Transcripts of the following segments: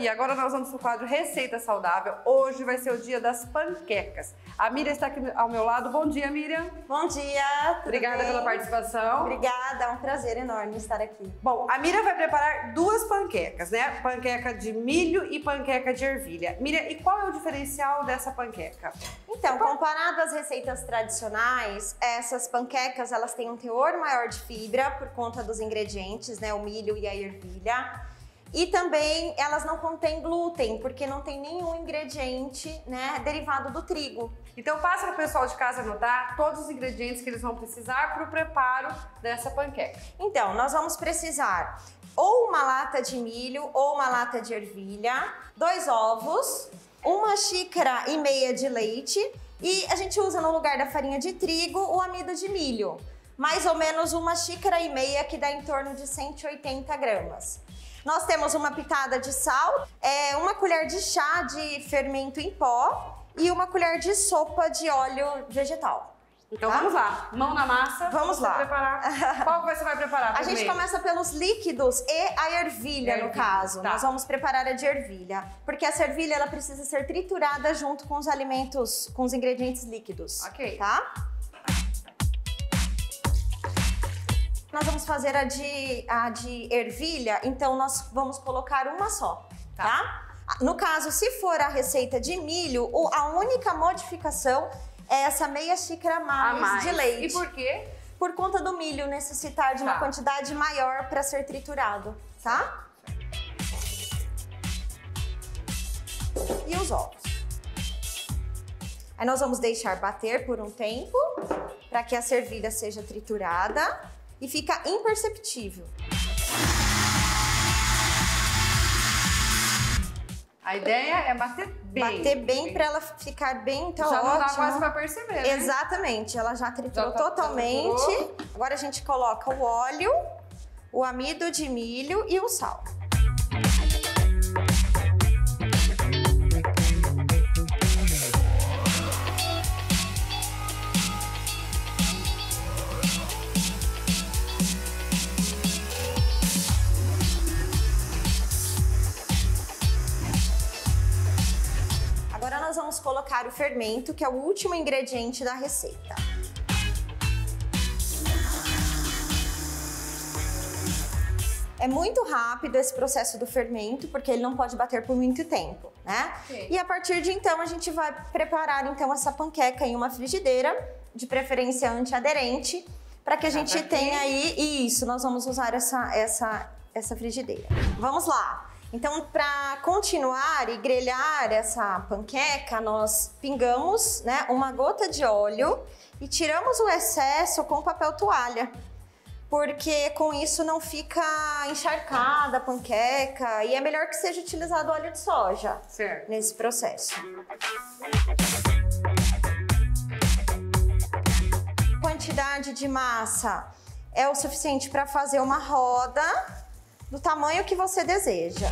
e agora nós vamos para o quadro Receita Saudável. Hoje vai ser o dia das panquecas. A Miriam está aqui ao meu lado. Bom dia, Miriam. Bom dia. Obrigada pela participação. Obrigada, é um prazer enorme estar aqui. Bom, a Miriam vai preparar duas panquecas, né? Panqueca de milho e panqueca de ervilha. Miriam, e qual é o diferencial dessa panqueca? Então, comparado às receitas tradicionais, essas panquecas elas têm um teor maior de fibra por conta dos ingredientes, né? O milho e a ervilha. E também elas não contêm glúten, porque não tem nenhum ingrediente, né, derivado do trigo. Então passa para o pessoal de casa anotar todos os ingredientes que eles vão precisar para o preparo dessa panqueca. Então, nós vamos precisar ou uma lata de milho ou uma lata de ervilha, 2 ovos, 1,5 xícaras de leite e a gente usa no lugar da farinha de trigo o amido de milho. Mais ou menos 1,5 xícaras, que dá em torno de 180 gramas. Nós temos uma pitada de sal, 1 colher de chá de fermento em pó e 1 colher de sopa de óleo vegetal. Então vamos lá, mão na massa, vamos lá preparar. Qual que você vai preparar primeiro? A gente começa pelos líquidos e a ervilha, no caso. Tá. Nós vamos preparar a de ervilha, porque essa ervilha ela precisa ser triturada junto com os alimentos, com os ingredientes líquidos. Ok. Tá? Nós vamos fazer a de ervilha, então nós vamos colocar uma só, tá? No caso, se for a receita de milho, a única modificação é essa 1/2 xícara a mais de leite. E por quê? Por conta do milho necessitar de uma quantidade maior para ser triturado, tá? E os ovos. Aí nós vamos deixar bater por um tempo, para que a ervilha seja triturada. E fica imperceptível. A ideia é bater bem. Bater bem para ela ficar bem, então ótima. Já não dá quase para perceber, né? Exatamente, ela já triturou totalmente. Agora a gente coloca o óleo, o amido de milho e o sal. Nós vamos colocar o fermento, que é o último ingrediente da receita. É muito rápido esse processo do fermento, porque ele não pode bater por muito tempo, né? Okay. E a partir de então, a gente vai preparar então essa panqueca em uma frigideira, de preferência antiaderente, para que a gente tenha aí... E isso, nós vamos usar essa frigideira. Vamos lá! Então, para continuar e grelhar essa panqueca, nós pingamos, né, 1 gota de óleo e tiramos o excesso com papel toalha, porque com isso não fica encharcada a panqueca e é melhor que seja utilizado óleo de soja nesse processo. A quantidade de massa é o suficiente para fazer uma roda do tamanho que você deseja.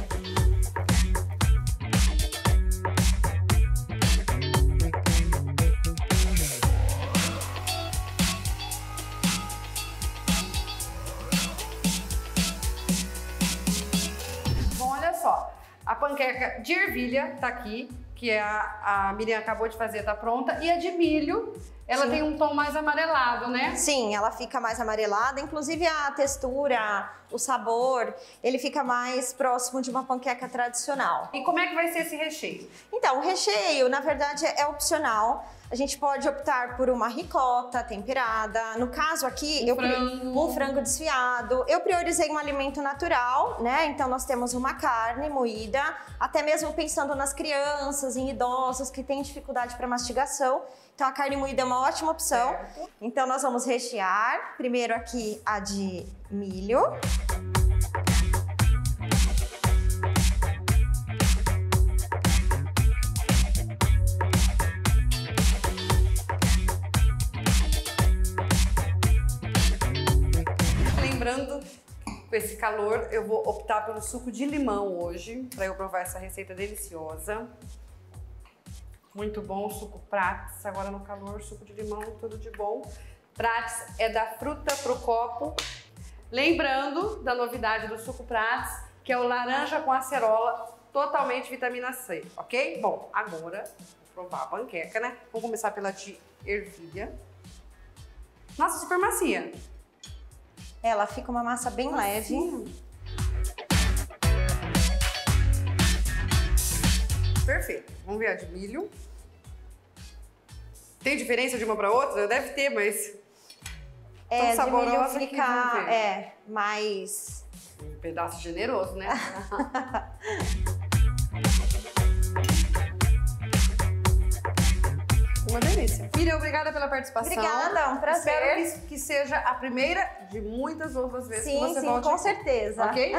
Bom, olha só, a panqueca de ervilha tá aqui, que a Miriam acabou de fazer, tá pronta, e a de milho, ela tem um tom mais amarelado, né? Sim, ela fica mais amarelada, inclusive a textura, o sabor, ele fica mais próximo de uma panqueca tradicional. E como é que vai ser esse recheio? Então, o recheio, na verdade, é opcional. A gente pode optar por uma ricota temperada. No caso aqui, um frango desfiado. Eu priorizei um alimento natural, né? Então, nós temos uma carne moída, até mesmo pensando nas crianças, em idosos que têm dificuldade para mastigação. Então, a carne moída é uma ótima opção. Certo. Então, nós vamos rechear. Primeiro aqui a de milho. Lembrando, com esse calor, eu vou optar pelo suco de limão hoje, para eu provar essa receita deliciosa. Muito bom, suco Prats, agora no calor, suco de limão, tudo de bom. Prats é da fruta pro copo. Lembrando da novidade do suco Prats, que é o laranja com acerola. totalmente vitamina C, ok? Bom, agora vou provar a panqueca, né? Vamos começar pela de ervilha. Nossa, super macia. Ela fica uma massa bem leve. Perfeito. Vamos ver a de milho. Tem diferença de uma para outra? Deve ter, mas... É, de milho fica mais... Um pedaço generoso, né? Uma delícia. Miriam, obrigada pela participação. Obrigada, um prazer. Espero que seja a primeira de muitas outras vezes que você volte. Sim, com certeza. Ok?